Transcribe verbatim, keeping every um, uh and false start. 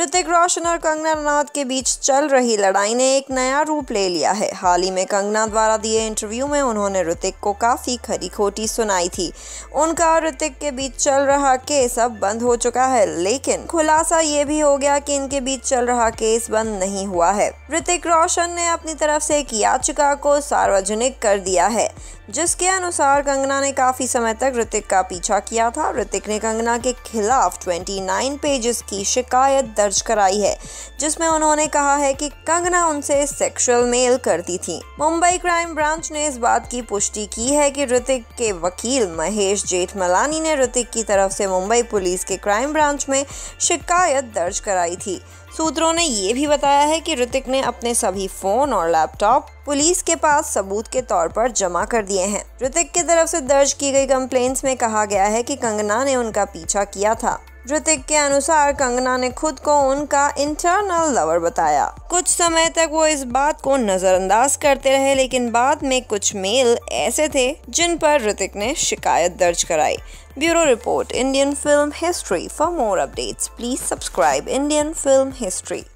ऋतिक रोशन और कंगना रनौत के बीच चल रही लड़ाई ने एक नया रूप ले लिया है। हाल ही में कंगना द्वारा दिए इंटरव्यू में उन्होंने ऋतिक को काफ़ी खरी खोटी सुनाई थी। उनका और ऋतिक के बीच चल रहा केस अब बंद हो चुका है, लेकिन खुलासा ये भी हो गया कि इनके बीच चल रहा केस बंद नहीं हुआ है। ऋतिक रोशन ने अपनी तरफ से एक याचिका को सार्वजनिक कर दिया है, जिसके अनुसार कंगना ने काफ़ी समय तक ऋतिक का पीछा किया था। ऋतिक ने कंगना के खिलाफ उनतीस पेजेस की शिकायत दर्ज कराई है, जिसमें उन्होंने कहा है कि कंगना उनसे सेक्सुअल मेल करती थी। मुंबई क्राइम ब्रांच ने इस बात की पुष्टि की है कि ऋतिक के वकील महेश जेठमलानी ने ऋतिक की तरफ से मुंबई पुलिस के क्राइम ब्रांच में शिकायत दर्ज कराई थी। सूत्रों ने ये भी बताया है कि ऋतिक ने अपने सभी फोन और लैपटॉप पुलिस के पास सबूत के तौर पर जमा कर दिए हैं। ऋतिक की तरफ से दर्ज की गई कंप्लेंट्स में कहा गया है कि कंगना ने उनका पीछा किया था। ऋतिक के अनुसार कंगना ने खुद को उनका इंटरनल लवर बताया। कुछ समय तक वो इस बात को नजरअंदाज करते रहे, लेकिन बाद में कुछ मेल ऐसे थे जिन पर ऋतिक ने शिकायत दर्ज कराई। Bureau report, Indian film history. For more updates please subscribe Indian film history.